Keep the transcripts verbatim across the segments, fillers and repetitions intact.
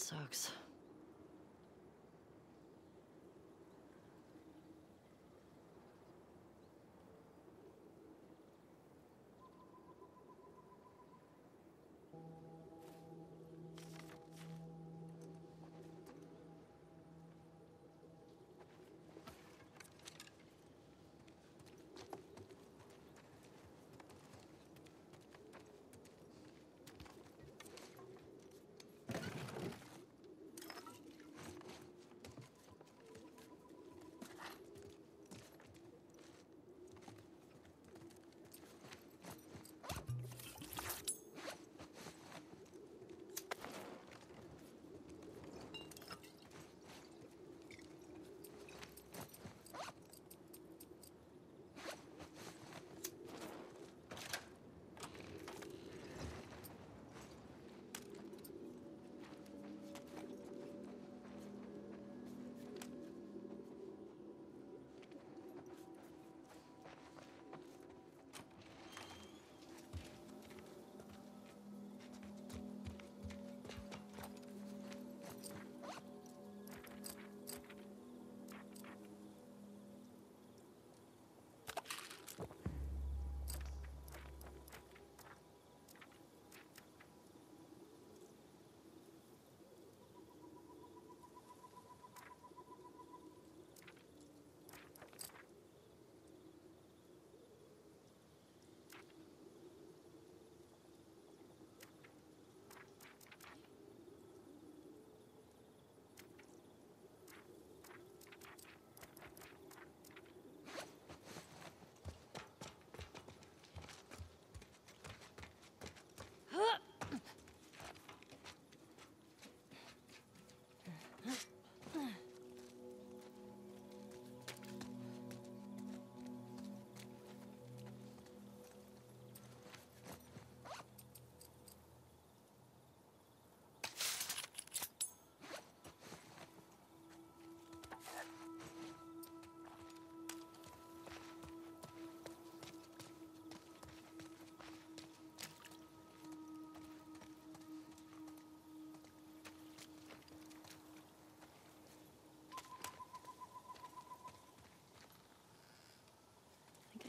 sucks.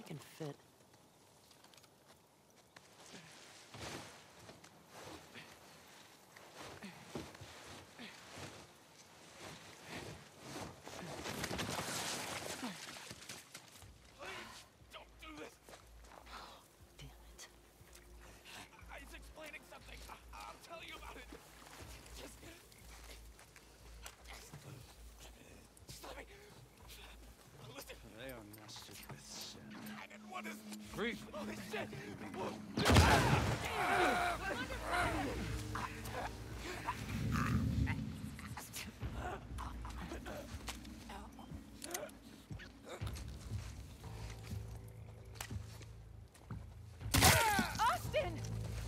Can fit. Don't do this. Oh, damn it. I was explaining something. I'll tell you about it. Just, just let me. Listen. They are mastered with sin. And what is grief? Holy shit! Austin!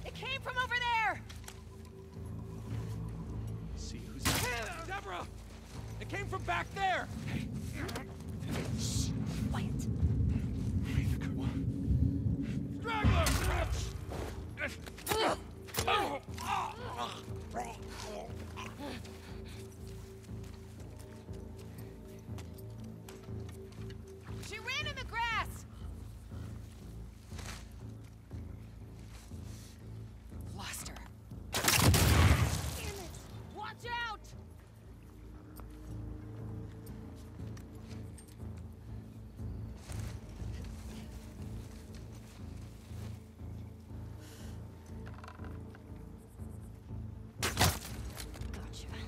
It came from over there! See who's there. Deborah! It came from back there! Shh! Quiet! Straggler! She ran in the grass! Lost her. Damn it! Watch out! Gotcha.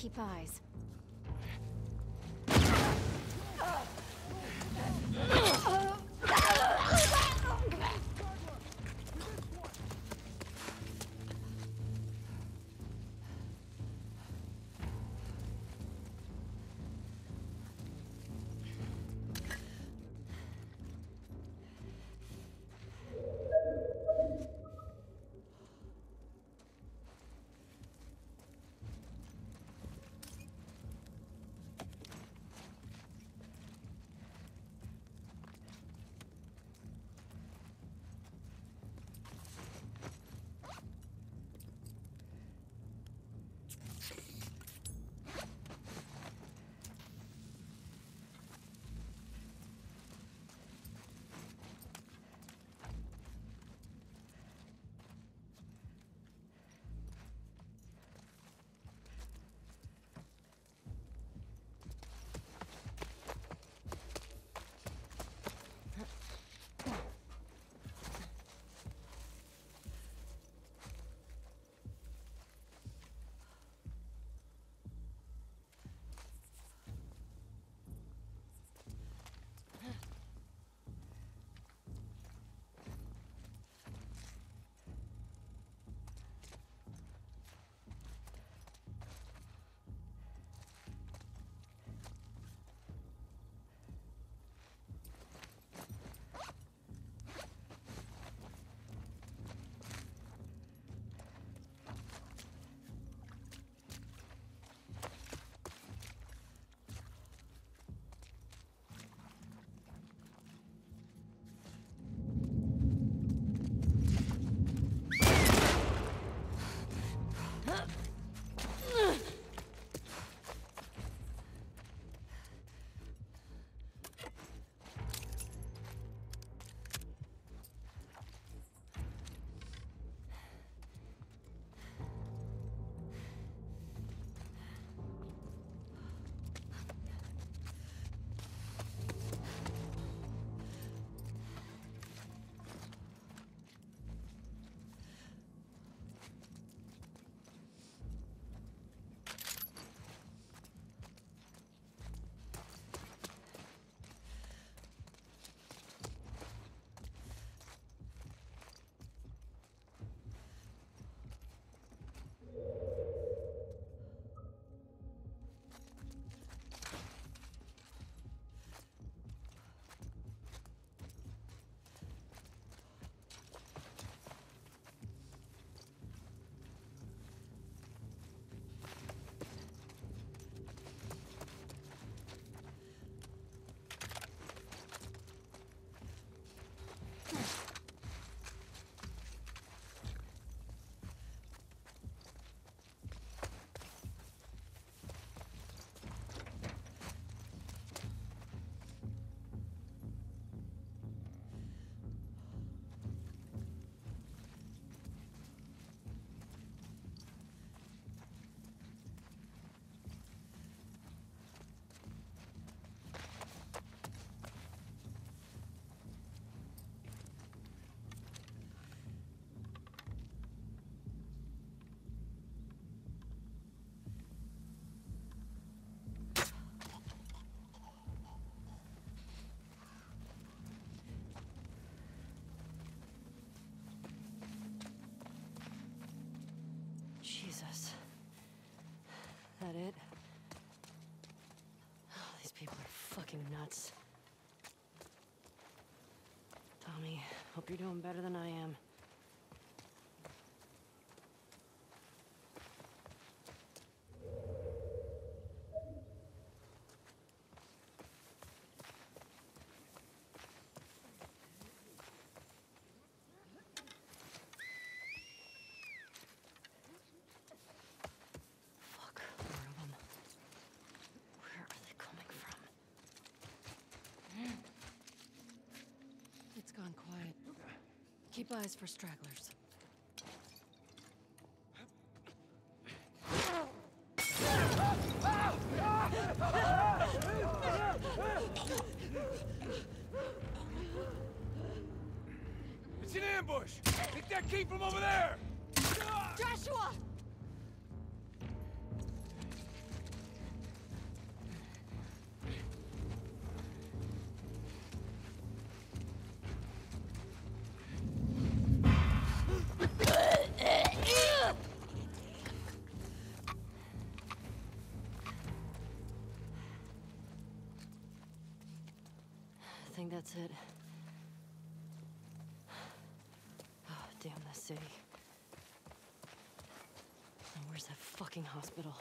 Keep eyes. Jesus. That it? Oh, these people are fucking nuts. Tommy, hope you're doing better than I am. Gone quiet. Keep eyes for stragglers. It's an ambush! Take that key from over there! Joshua! That's it. Oh, damn this city. Now where's that fucking hospital?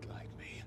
Guide me.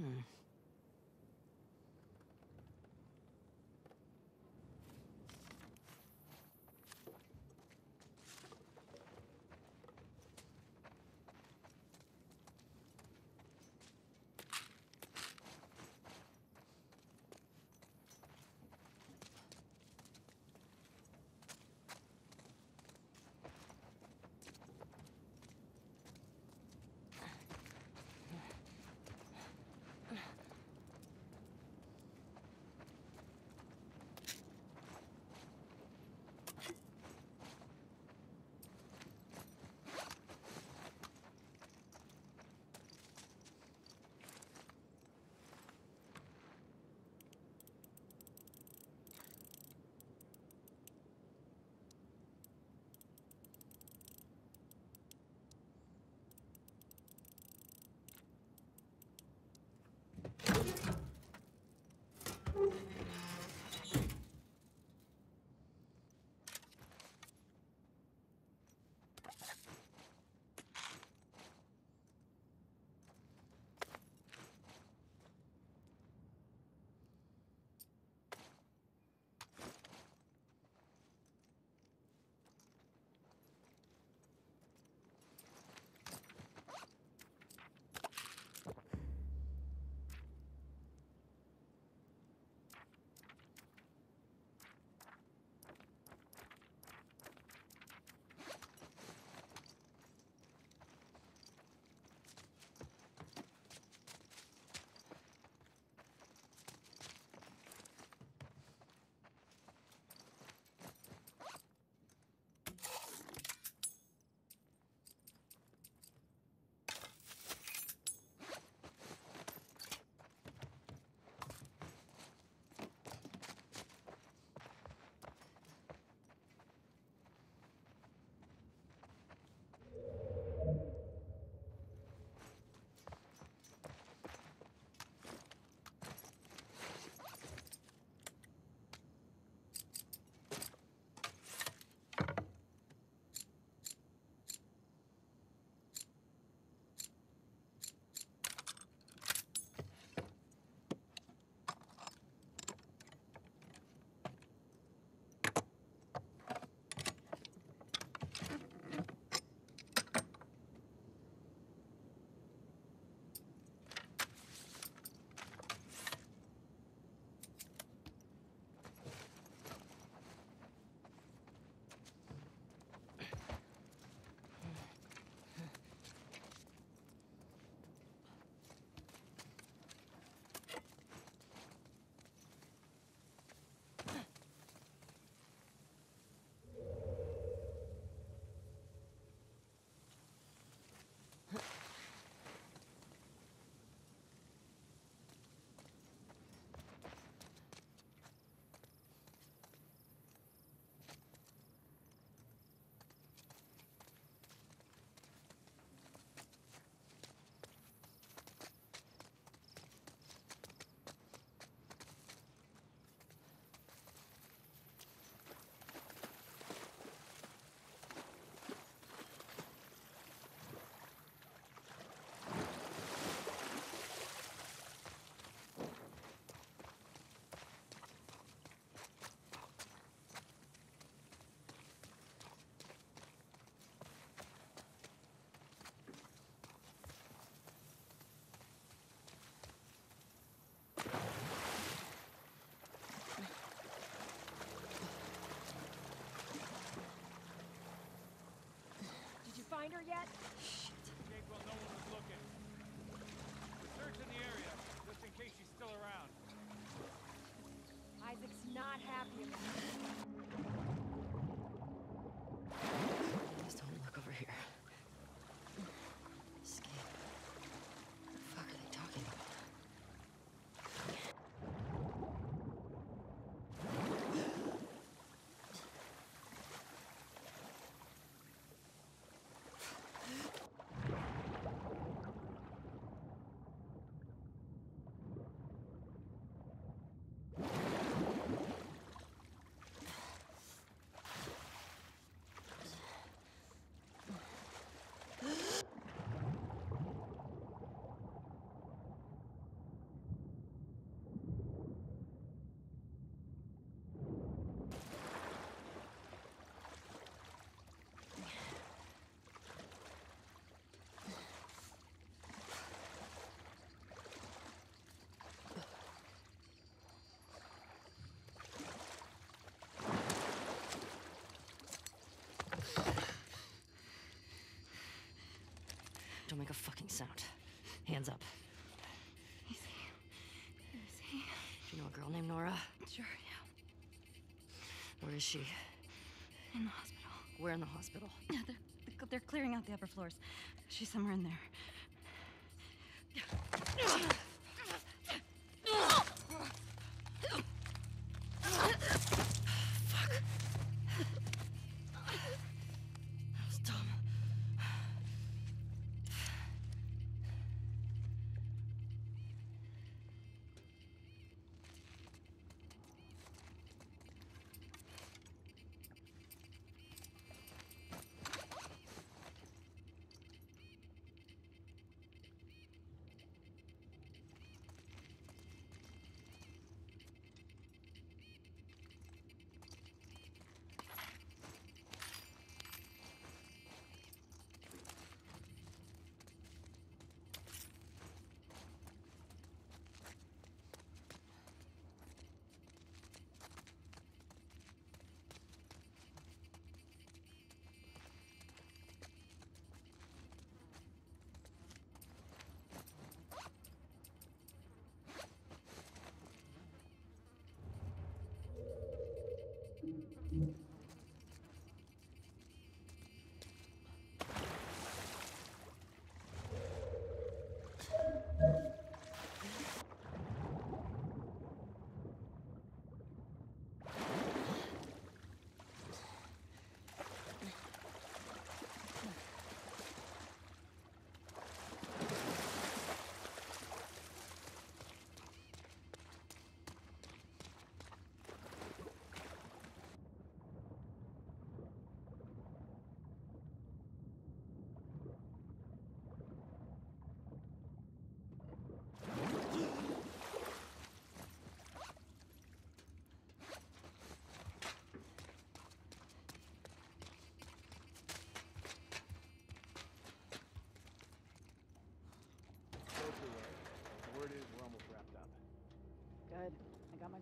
Hmm. Find her yet? Shit. Jake, well, no one was looking. Search in the area, just in case she's still around. Isaac's not happy about it. Just don't look over here. Escape. What the fuck are they talking about? fucking sound. Hands up. He's here. He's here. Do you know a girl named Nora? Sure, yeah. Where is she? In the hospital. Where in the hospital? Yeah, they're, they're clearing out the upper floors. She's somewhere in there.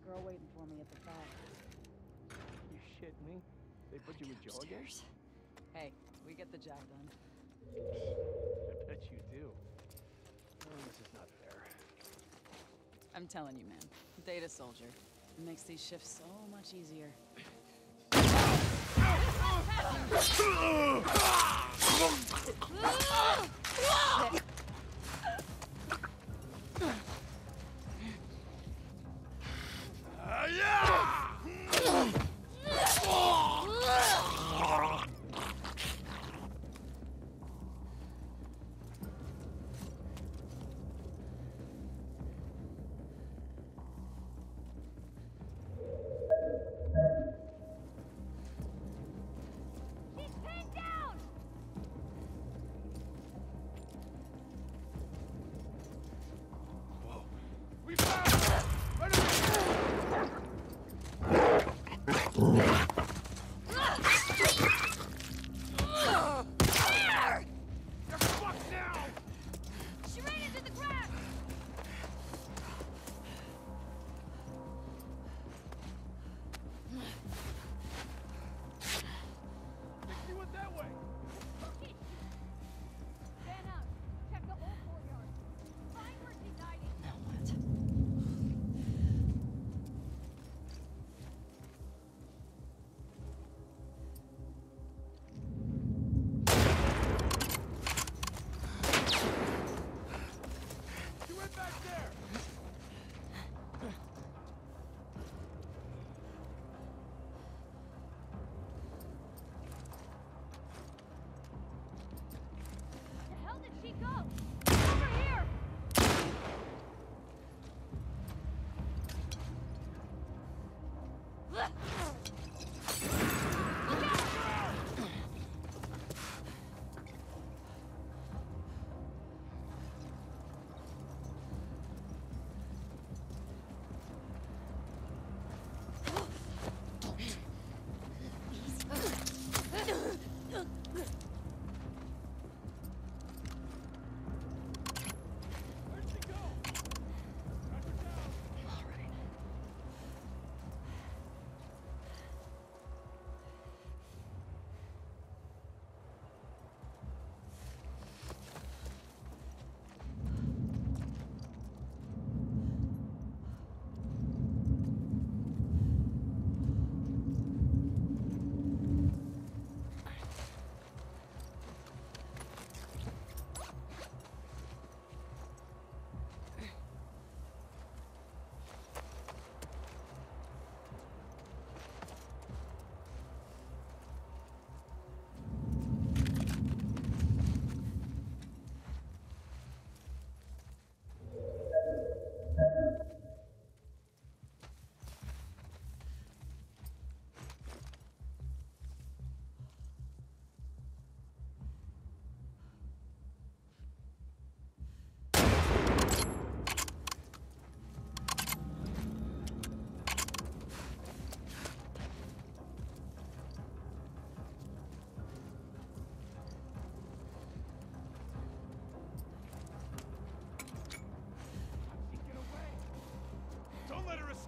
Girl waiting for me at the back. You shitting me? They put you in jail again? Hey, we get the job done. I bet you do. Oh, this is not fair. I'm telling you, man. Data soldier. It makes these shifts so much easier.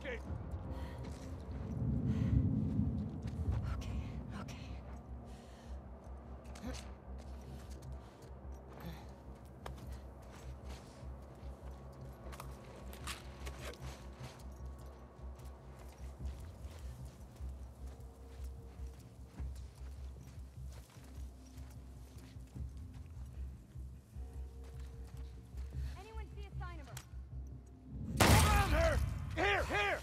escape. Okay, okay. Anyone see a sign of her? Found her! Here, here!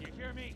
Do you hear me?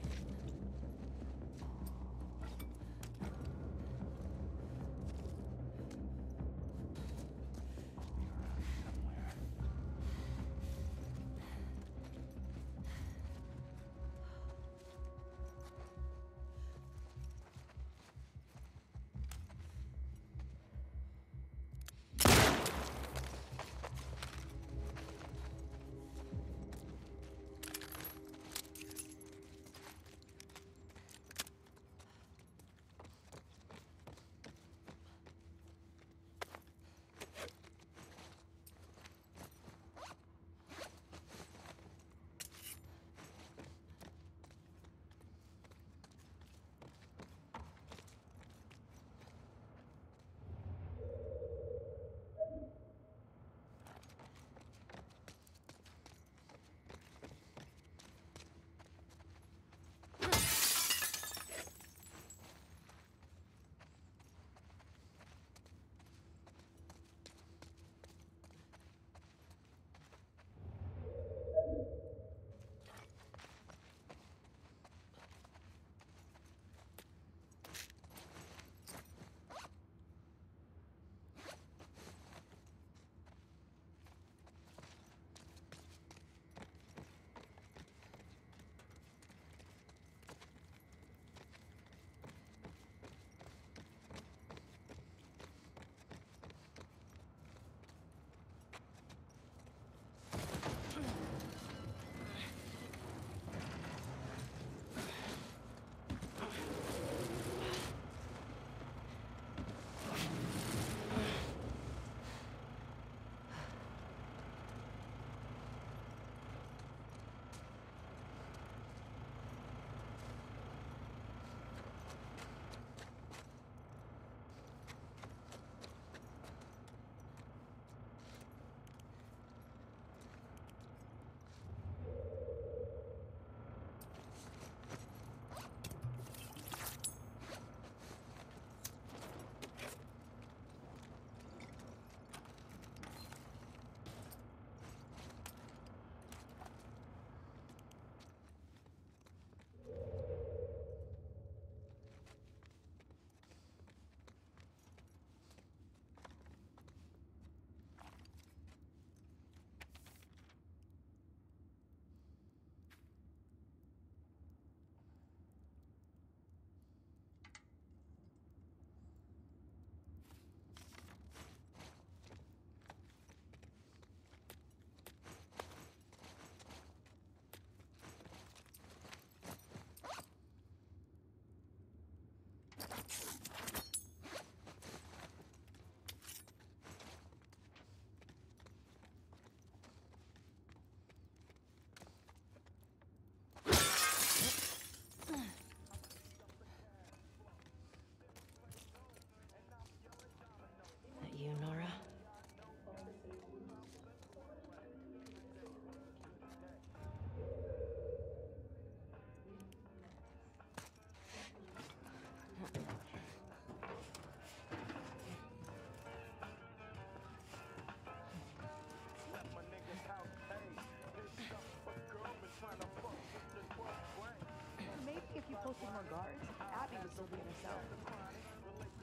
More guards, Abby would still be in herself.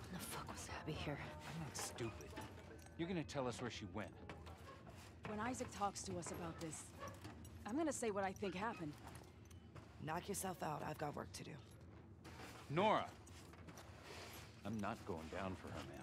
When the fuck was Abby here? I'm not stupid. You're gonna tell us where she went. When Isaac talks to us about this, I'm gonna say what I think happened. Knock yourself out. I've got work to do. Nora! I'm not going down for her, man.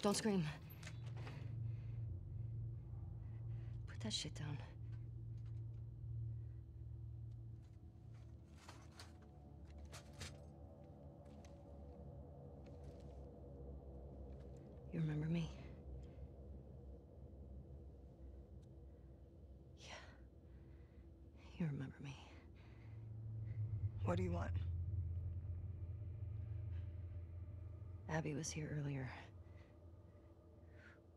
Don't scream. Put that shit down. You remember me? Yeah. You remember me. What do you want? Abby was here earlier.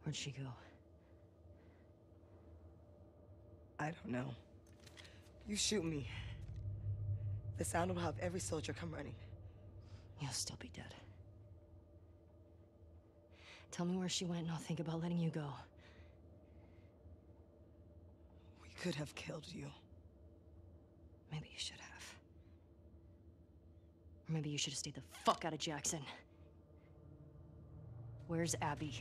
Where'd she go? I don't know. You shoot me. The sound will have every soldier come running. You'll still be dead. Tell me where she went and I'll think about letting you go. We could have killed you. Maybe you should have. Or maybe you should have stayed the fuck out of Jackson. Where's Abby?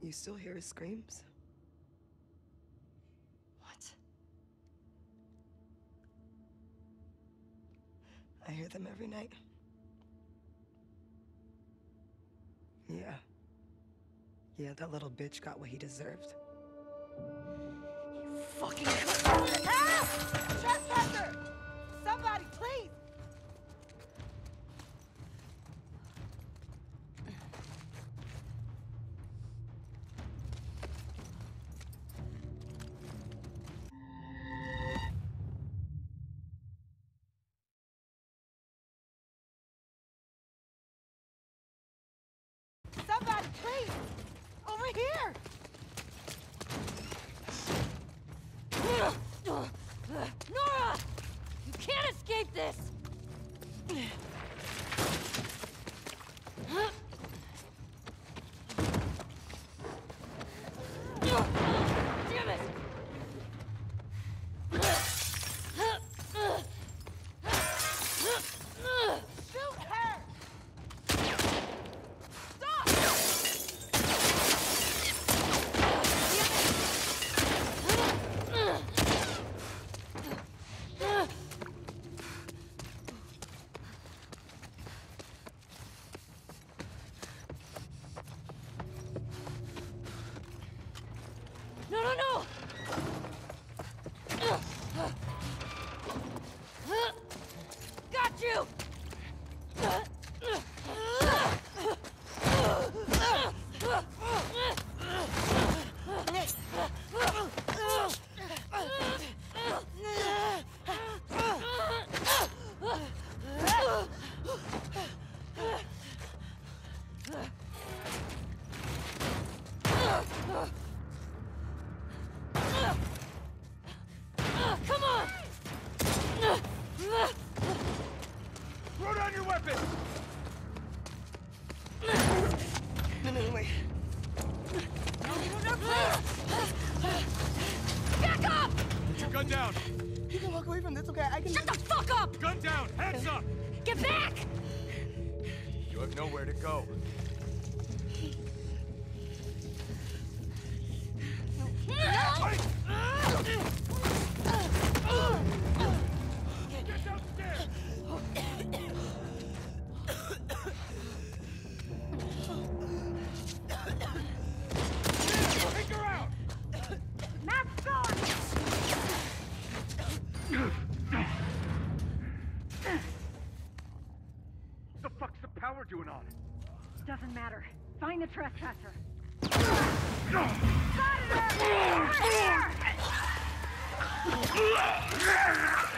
You still hear his screams? What? I hear them every night. Yeah. Yeah, that little bitch got what he deserved. You fucking... Help! Trespasser! Somebody, please! Doesn't matter. Find the trespasser. Got it!